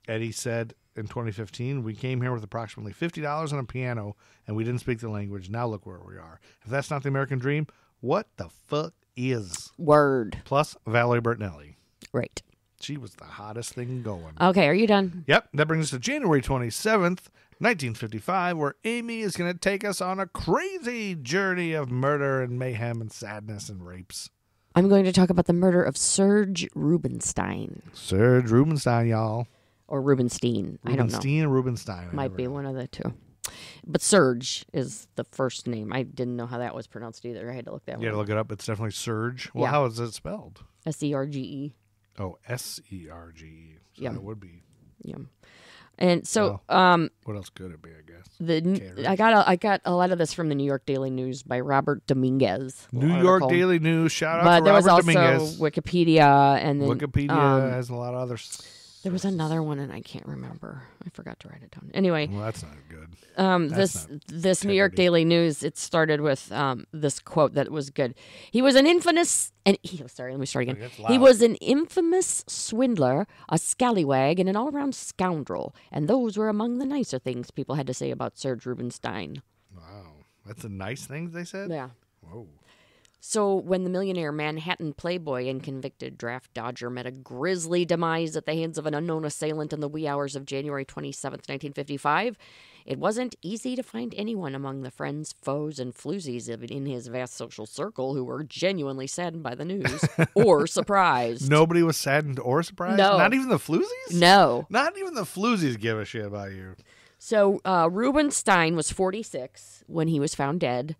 Eddie said, in twenty fifteen, we came here with approximately fifty dollars on a piano, and we didn't speak the language. Now look where we are. If that's not the American dream, what the fuck is? Word. Plus Valerie Bertinelli. Right. She was the hottest thing going. Okay, are you done? Yep. That brings us to January twenty-seventh, nineteen fifty-five, where Amy is going to take us on a crazy journey of murder and mayhem and sadness and rapes. I'm going to talk about the murder of Serge Rubinstein. Serge Rubinstein, y'all. Or Rubinstein. Rubinstein, I don't know. Rubinstein and Rubinstein. I Might be heard. One of the two. But Serge is the first name. I didn't know how that was pronounced either. I had to look that one. You had to look it up. It's definitely Serge. Well, yeah. How is it spelled? S E R G E. Oh, S E R G E. So yum. That would be. Yum. And so. Well, um, what else could it be, I guess? The, I, got a, I got a lot of this from the New York Daily News by Robert Dominguez. New article. York Daily News. Shout out but to Robert Dominguez. But there was also Dominguez. Wikipedia. And then, Wikipedia um, has a lot of other stuff. There was another one, and I can't remember. I forgot to write it down. Anyway. Well, that's not good. Um, this this New York Daily News, it started with um, this quote that was good. He was an infamous... and he, oh, sorry, let me start again. He was an infamous swindler, a scallywag, and an all-around scoundrel. And those were among the nicer things people had to say about Serge Rubinstein. Wow. That's the nice things they said? Yeah. Whoa. So when the millionaire Manhattan playboy and convicted draft dodger met a grisly demise at the hands of an unknown assailant in the wee hours of January twenty-seventh, nineteen fifty-five, it wasn't easy to find anyone among the friends, foes, and floozies in his vast social circle who were genuinely saddened by the news or surprised. Nobody was saddened or surprised? No. Not even the floozies? No. Not even the floozies give a shit about you. So uh, Rubinstein was forty-six when he was found dead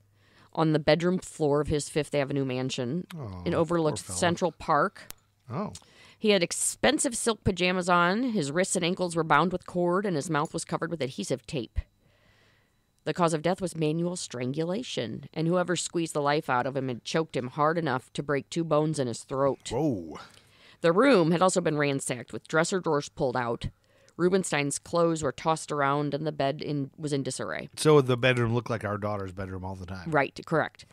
on the bedroom floor of his Fifth Avenue mansion. Oh, it overlooked Central Park. Oh. He had expensive silk pajamas on, his wrists and ankles were bound with cord, and his mouth was covered with adhesive tape. The cause of death was manual strangulation, and whoever squeezed the life out of him had choked him hard enough to break two bones in his throat. Whoa. The room had also been ransacked, with dresser drawers pulled out. Rubinstein's clothes were tossed around, and the bed in, was in disarray. So the bedroom looked like our daughter's bedroom all the time. Right, correct.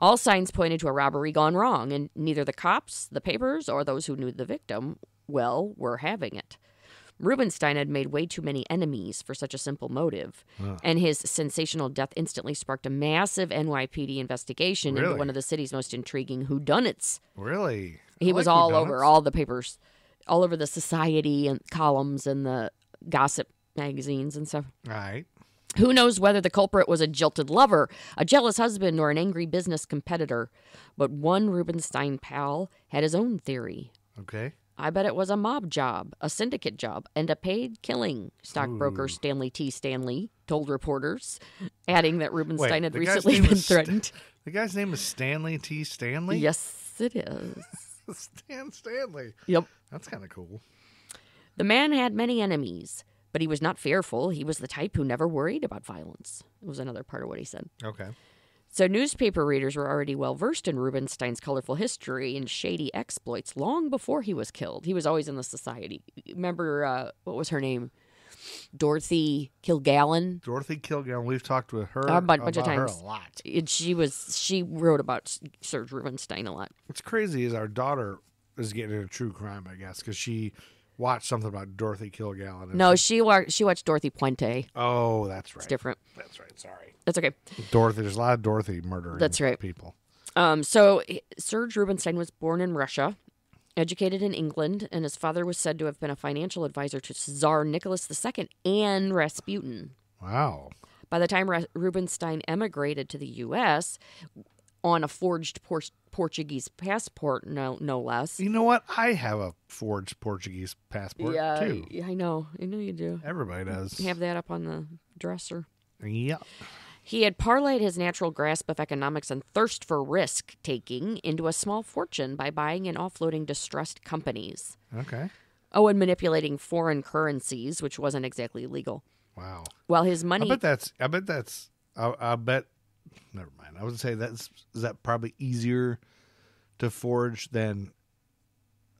All signs pointed to a robbery gone wrong, and neither the cops, the papers, or those who knew the victim, well, were having it. Rubinstein had made way too many enemies for such a simple motive, uh. and his sensational death instantly sparked a massive N Y P D investigation really? into one of the city's most intriguing whodunits. Really? He I was like all whodunits. over all the papers, all over the society and columns and the gossip magazines and stuff. All right. Who knows whether the culprit was a jilted lover, a jealous husband, or an angry business competitor. But one Rubinstein pal had his own theory. Okay. I bet it was a mob job, a syndicate job, and a paid killing, stockbroker Ooh. Stanley T. Stanley told reporters, adding that Rubinstein Wait, had recently been threatened. St the guy's name is Stanley T. Stanley? Yes, it is. Stan Stanley. Yep. That's kind of cool. The man had many enemies. But he was not fearful. He was the type who never worried about violence. It was another part of what he said. Okay. So newspaper readers were already well-versed in Rubinstein's colorful history and shady exploits long before he was killed. He was always in the society. Remember, uh, what was her name? Dorothy Kilgallen. Dorothy Kilgallen. We've talked with her a bunch, bunch about of times. Her a lot. And she, was, she wrote about Serge Rubinstein a lot. What's crazy is our daughter is getting into true crime, I guess, because she... watch something about Dorothy Kilgallen. No, she watched, she watched Dorothy Puente. Oh, that's right. It's different. That's right. Sorry. That's okay. Dorothy. There's a lot of Dorothy murdering that's right. people. Um, so Serge Rubinstein was born in Russia, educated in England, and his father was said to have been a financial advisor to Tsar Nicholas the Second and Rasputin. Wow. By the time Rubinstein emigrated to the U S on a forged por Portuguese passport, no, no less. You know what? I have a forged Portuguese passport, yeah, too. Yeah, I know. I know you do. Everybody does. Have that up on the dresser. Yeah. He had parlayed his natural grasp of economics and thirst for risk-taking into a small fortune by buying and offloading distressed companies. Okay. Oh, and manipulating foreign currencies, which wasn't exactly legal. Wow. Well, his money... I bet that's... I bet that's... I, I bet... Never mind. I would say that's is that probably easier to forge than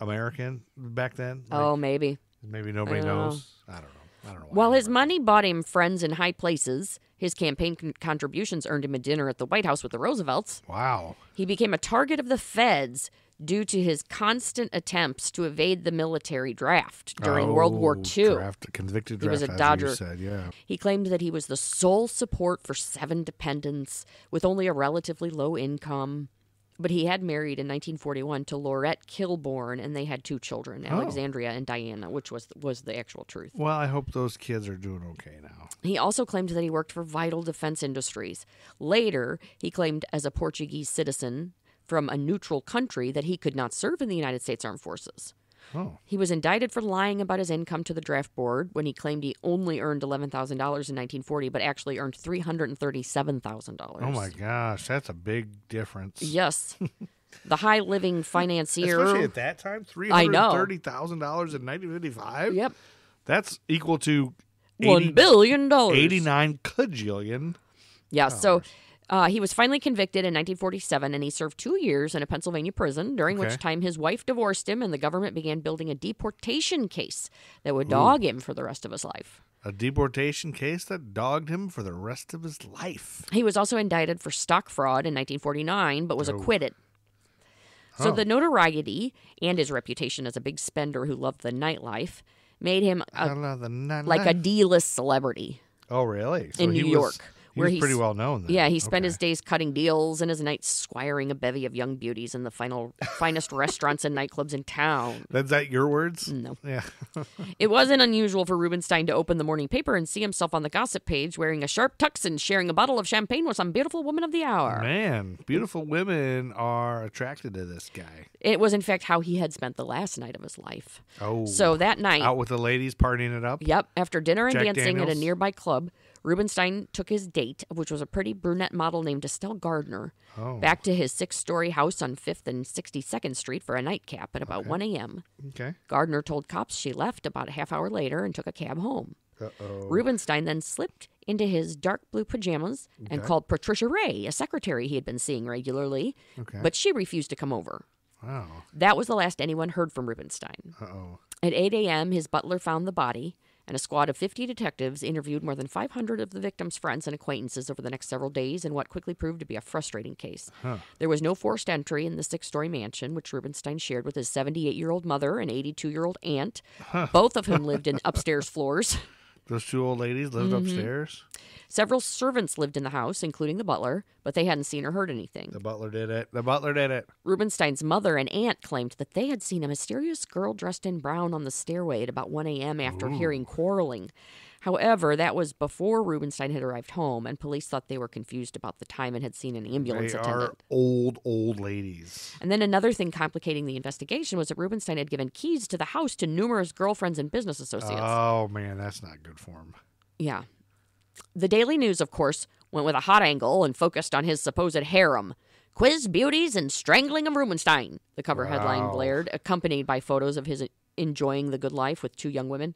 American back then. Like, oh, maybe. Maybe nobody I knows. Know. I don't know. I don't know. While his money bought him friends in high places, his campaign con contributions earned him a dinner at the White House with the Roosevelts. Wow. He became a target of the feds due to his constant attempts to evade the military draft during oh, World War Two. Draft, convicted draft, he was a dodger. As you said, yeah. He claimed that he was the sole support for seven dependents with only a relatively low income. But he had married in nineteen forty-one to Laurette Kilbourne, and they had two children, Alexandria oh. and Diana, which was was the actual truth. Well, I hope those kids are doing okay now. He also claimed that he worked for Vital Defense Industries. Later, he claimed as a Portuguese citizen from a neutral country that he could not serve in the United States Armed Forces. Oh. He was indicted for lying about his income to the draft board when he claimed he only earned eleven thousand dollars in nineteen forty, but actually earned three hundred thirty-seven thousand dollars. Oh, my gosh. That's a big difference. Yes. The high-living financier. Especially at that time, three hundred thirty thousand dollars in nineteen fifty-five? Yep. That's equal to... one billion dollars. eighty-nine kajillion. Yeah, dollars. so... Uh, he was finally convicted in nineteen forty-seven, and he served two years in a Pennsylvania prison, during okay. which time his wife divorced him, and the government began building a deportation case that would Ooh. dog him for the rest of his life. A deportation case that dogged him for the rest of his life. He was also indicted for stock fraud in nineteen forty-nine, but was oh. acquitted. Huh. So the notoriety and his reputation as a big spender who loved the nightlife made him a, I love the nightlife. like a D-list celebrity. Oh, really? So in New York. Was... where he's pretty well known then. Yeah, he spent okay. his days cutting deals and his nights squiring a bevy of young beauties in the final finest restaurants and nightclubs in town. That's that your words? No. Yeah. It wasn't unusual for Rubinstein to open the morning paper and see himself on the gossip page wearing a sharp tux and sharing a bottle of champagne with some beautiful woman of the hour. Man, beautiful women are attracted to this guy. It was, in fact, how he had spent the last night of his life. Oh. So that night. Out with the ladies, partying it up? Yep. After dinner and Jack dancing Daniels. At a nearby club, Rubinstein took his date, which was a pretty brunette model named Estelle Gardner, oh. back to his six-story house on fifth and sixty-second Street for a nightcap at about okay. one A M Okay. Gardner told cops she left about a half hour later and took a cab home. Uh-oh. Rubinstein then slipped into his dark blue pajamas okay. and called Patricia Ray, a secretary he had been seeing regularly, okay. but she refused to come over. Wow. That was the last anyone heard from Rubinstein. Uh-oh. At eight A M, his butler found the body, and a squad of fifty detectives interviewed more than five hundred of the victim's friends and acquaintances over the next several days in what quickly proved to be a frustrating case. Huh. There was no forced entry in the six-story mansion, which Rubinstein shared with his seventy-eight-year-old mother and eighty-two-year-old aunt, huh. both of whom lived in upstairs floors. Those two old ladies lived mm-hmm. upstairs? Several servants lived in the house, including the butler, but they hadn't seen or heard anything. The butler did it. The butler did it. Rubinstein's mother and aunt claimed that they had seen a mysterious girl dressed in brown on the stairway at about one A M after Ooh. Hearing quarreling. However, that was before Rubinstein had arrived home, and police thought they were confused about the time and had seen an ambulance they attendant. They are old, old ladies. And then another thing complicating the investigation was that Rubinstein had given keys to the house to numerous girlfriends and business associates. Oh, man, that's not good for him. Yeah. The Daily News, of course, went with a hot angle and focused on his supposed harem. Quiz, beauties, and strangling of Rubinstein, the cover wow. headline blared, accompanied by photos of his enjoying the good life with two young women.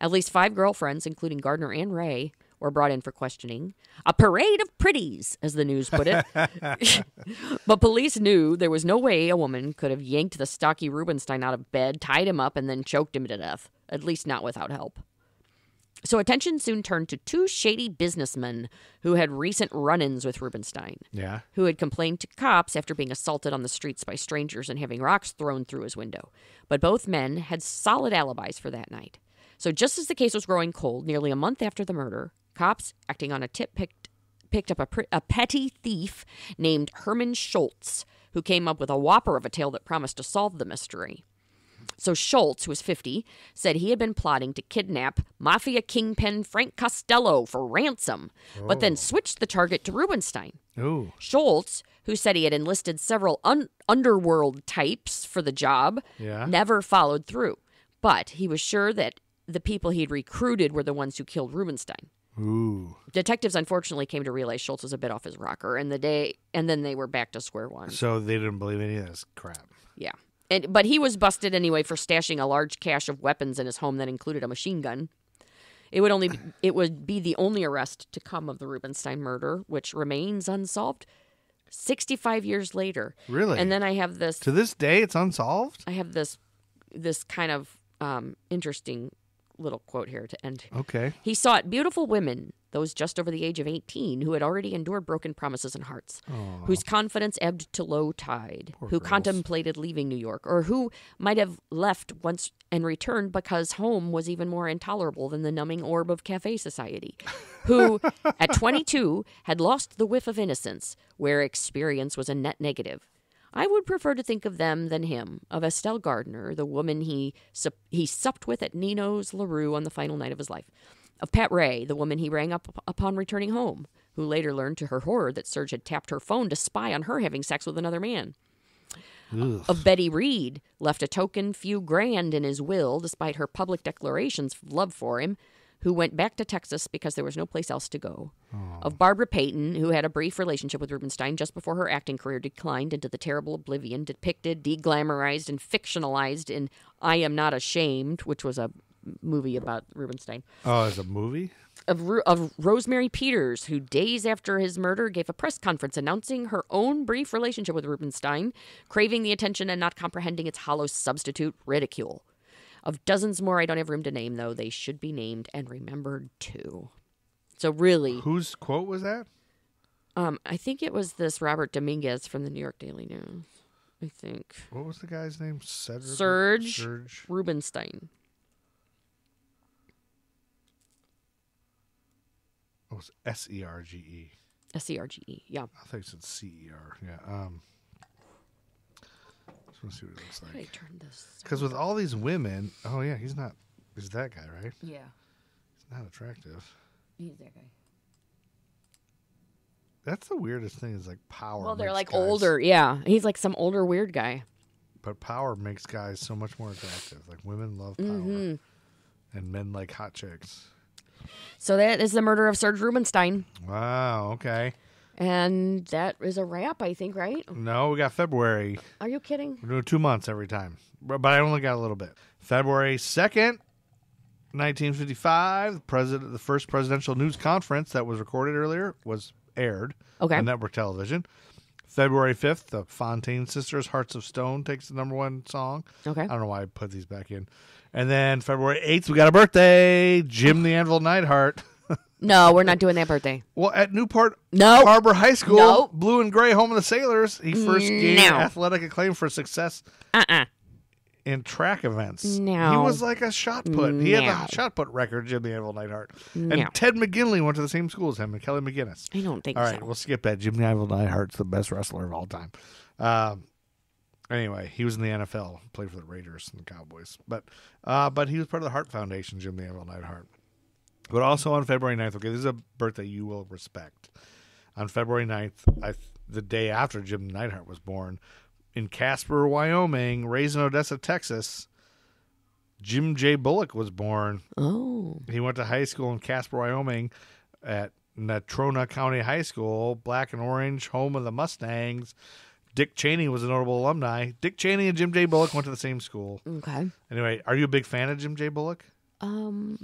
At least five girlfriends, including Gardner and Ray, were brought in for questioning. A parade of pretties, as the news put it. But police knew there was no way a woman could have yanked the stocky Rubinstein out of bed, tied him up, and then choked him to death, at least not without help. So attention soon turned to two shady businessmen who had recent run-ins with Rubinstein, yeah. who had complained to cops after being assaulted on the streets by strangers and having rocks thrown through his window. But both men had solid alibis for that night. So just as the case was growing cold, nearly a month after the murder, cops acting on a tip picked, picked up a, pr a petty thief named Herman Schultz, who came up with a whopper of a tale that promised to solve the mystery. So Schultz, who was fifty, said he had been plotting to kidnap mafia kingpin Frank Costello for ransom, oh. but then switched the target to Rubinstein. Ooh. Schultz, who said he had enlisted several un underworld types for the job, yeah. never followed through. But he was sure that the people he'd recruited were the ones who killed Rubinstein. Ooh. Detectives, unfortunately, came to realize Schultz was a bit off his rocker, and the day, and then they were back to square one. So they didn't believe any of this crap. Yeah. And, but he was busted anyway for stashing a large cache of weapons in his home that included a machine gun. It would, only be, it would be the only arrest to come of the Rubinstein murder, which remains unsolved sixty-five years later. Really? And then I have this... To this day, it's unsolved? I have this, this kind of um, interesting... little quote here to end. Okay. He sought beautiful women, those just over the age of eighteen, who had already endured broken promises and hearts, Aww. Whose confidence ebbed to low tide, Poor who girls. Contemplated leaving New York, or who might have left once and returned because home was even more intolerable than the numbing orb of cafe society, who at twenty-two had lost the whiff of innocence, where experience was a net negative. I would prefer to think of them than him, of Estelle Gardner, the woman he sup he supped with at Nino's LaRue on the final night of his life, of Pat Ray, the woman he rang up upon returning home, who later learned to her horror that Serge had tapped her phone to spy on her having sex with another man, Ugh. Of Betty Reed, left a token few grand in his will despite her public declarations of love for him, who went back to Texas because there was no place else to go, oh. of Barbara Payton, who had a brief relationship with Rubinstein just before her acting career declined into the terrible oblivion depicted, deglamorized, and fictionalized in I Am Not Ashamed, which was a movie about Rubinstein. Oh, it's a movie? Of, Ru of Rosemary Peters, who days after his murder gave a press conference announcing her own brief relationship with Rubinstein, craving the attention and not comprehending its hollow substitute, ridicule. Of dozens more I don't have room to name, though. They should be named and remembered, too. So really... Whose quote was that? Um, I think it was this Robert Dominguez from the New York Daily News, I think. What was the guy's name? Cedric? Serge, Serge Rubinstein. It was S E R G E. S E R G E, yeah. I think it's C E R, yeah. Um, I just want to see what it looks like. I turned this. Because with all these women, oh, yeah, he's not, he's that guy, right? Yeah. He's not attractive. He's that guy. That's the weirdest thing is like power. Well, they're like guys. Older, yeah. He's like some older weird guy. But power makes guys so much more attractive. Like women love power, mm-hmm. and men like hot chicks. So that is the murder of Serge Rubinstein. Wow. Okay. And that is a wrap, I think, right? No, we got February. Are you kidding? We're doing two months every time, but I only got a little bit. February second, nineteen fifty-five. The president, the first presidential news conference that was recorded earlier was aired okay. on network television. February fifth, the Fontaine Sisters, Hearts of Stone, takes the number one song. Okay. I don't know why I put these back in. And then February eighth, we got a birthday, Jim the Anvil Neidhart. No, we're not doing that birthday. Well, at Newport no. Harbor High School, no. Blue and Gray, Home of the Sailors, he first no. gained athletic acclaim for success uh-uh. in track events. No. He was like a shot put. He no. had the shot put record, Jim the Anvil Neidhart. No. And Ted McGinley went to the same school as him, and Kelly McGinnis. I don't think so. All right, so. We'll skip that. Jim the Anvil Neidhart's the best wrestler of all time. Um, Anyway, he was in the N F L, played for the Raiders and the Cowboys. But uh, but he was part of the Hart Foundation, Jim the Anvil Neidhart. But also on February ninth, okay, this is a birthday you will respect. On February ninth, I, the day after Jim Neidhart was born, in Casper, Wyoming, raised in Odessa, Texas, Jim J. Bullock was born. Oh. He went to high school in Casper, Wyoming at Natrona County High School, black and orange, home of the Mustangs. Dick Cheney was a notable alumni. Dick Cheney and Jim J. Bullock went to the same school. Okay. Anyway, are you a big fan of Jim J. Bullock? Um,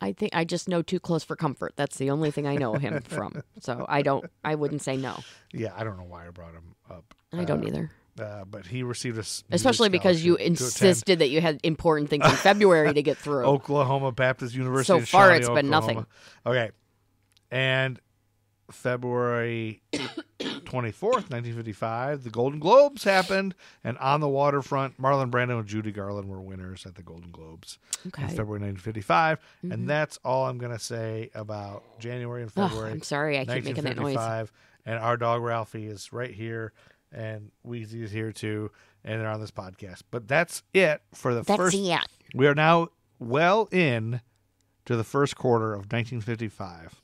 I think I just know Too Close for Comfort. That's the only thing I know him from. So I don't. I wouldn't say no. Yeah, I don't know why I brought him up. I don't uh, either. Uh, but he received a especially because you insisted that you had important things in February to get through. Oklahoma Baptist University. So far, Shawnee, it's been Oklahoma. Nothing. Okay, and February. twenty-fourth, nineteen fifty-five, the Golden Globes happened, and on the waterfront, Marlon Brando and Judy Garland were winners at the Golden Globes okay. in February nineteen fifty-five, mm-hmm. and that's all I'm going to say about January and February. Oh, I'm sorry, I keep making that noise. And our dog Ralphie is right here, and Wheezy is here too, and they're on this podcast. But that's it for the that's first. That's it. We are now well in to the first quarter of nineteen fifty-five.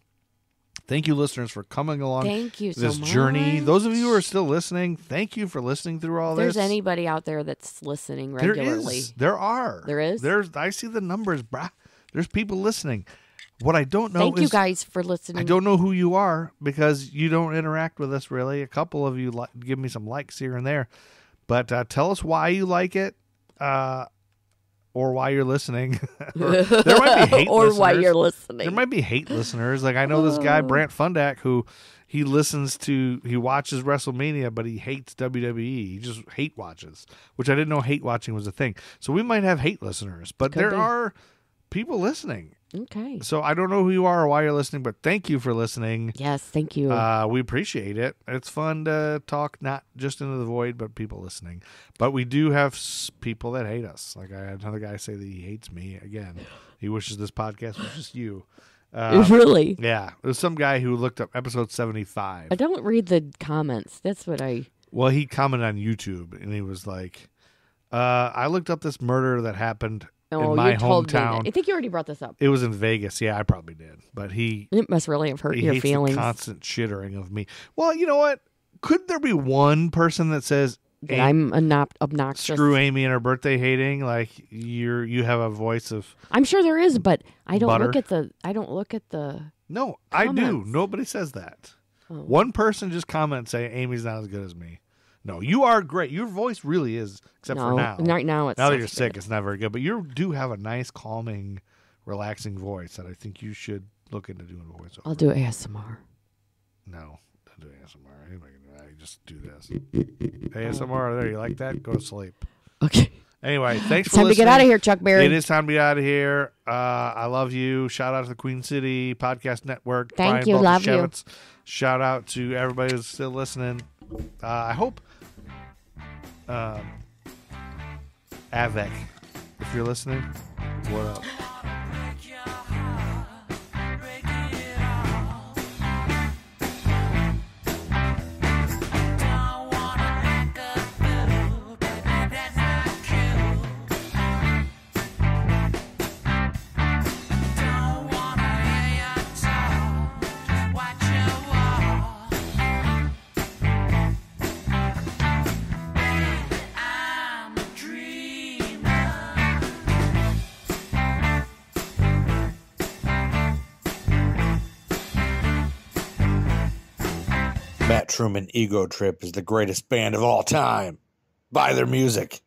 Thank you, listeners, for coming along thank you this so much. Journey. Those of you who are still listening, thank you for listening through all if this. There's anybody out there that's listening regularly. There is. There are. There is? There's, I see the numbers. Brah. There's people listening. What I don't know thank is... Thank you guys for listening. I don't know who you are because you don't interact with us, really. A couple of you li- give me some likes here and there. But uh, tell us why you like it. Uh Or why you're listening. or, there might be hate or listeners. Or why you're listening. There might be hate listeners. Like I know this guy, Brant Fundak, who he listens to, he watches WrestleMania, but he hates W W E. He just hate watches, which I didn't know hate watching was a thing. So we might have hate listeners, but Could there be. Are people listening. Okay. So I don't know who you are or why you're listening, but thank you for listening. Yes, thank you. Uh, we appreciate it. It's fun to talk not just into the void, but people listening. But we do have people that hate us. Like I had another guy say that he hates me again. He wishes this podcast was just you. Um, really? Yeah. There's some guy who looked up episode seventy-five. I don't read the comments. That's what I... Well, he commented on YouTube, and he was like, uh, I looked up this murder that happened... Oh, in my you told hometown. Me I think you already brought this up. It was in Vegas. Yeah, I probably did. But he... It must really have hurt your hates feelings. The constant chittering of me. Well, you know what? Could there be one person that says... That I'm obnoxious. Screw Amy and her birthday hating. Like, you're you have a voice of... I'm sure there is, but I don't butter. look at the... I don't look at the... No, comments. I do. Nobody says that. Oh. One person just comments saying, Amy's not as good as me. No, you are great. Your voice really is, except no, for now. Right now, it's now that you're sick, good. It's not very good. But you do have a nice, calming, relaxing voice that I think you should look into doing a voiceover. I'll do A S M R. No, don't do A S M R. Anybody can do that. You just do this. A S M R, there. You like that? Go to sleep. Okay. Anyway, thanks it's for listening. It's time to get out of here, Chuck Berry. It is time to get out of here. Uh, I love you. Shout out to the Queen City Podcast Network. Thank Brian you. Love you. Shout out to everybody who's still listening. Uh, I hope... Um, Avec, if you're listening, what up? Matt Truman Eggo Trip is the greatest band of all time. Buy their music.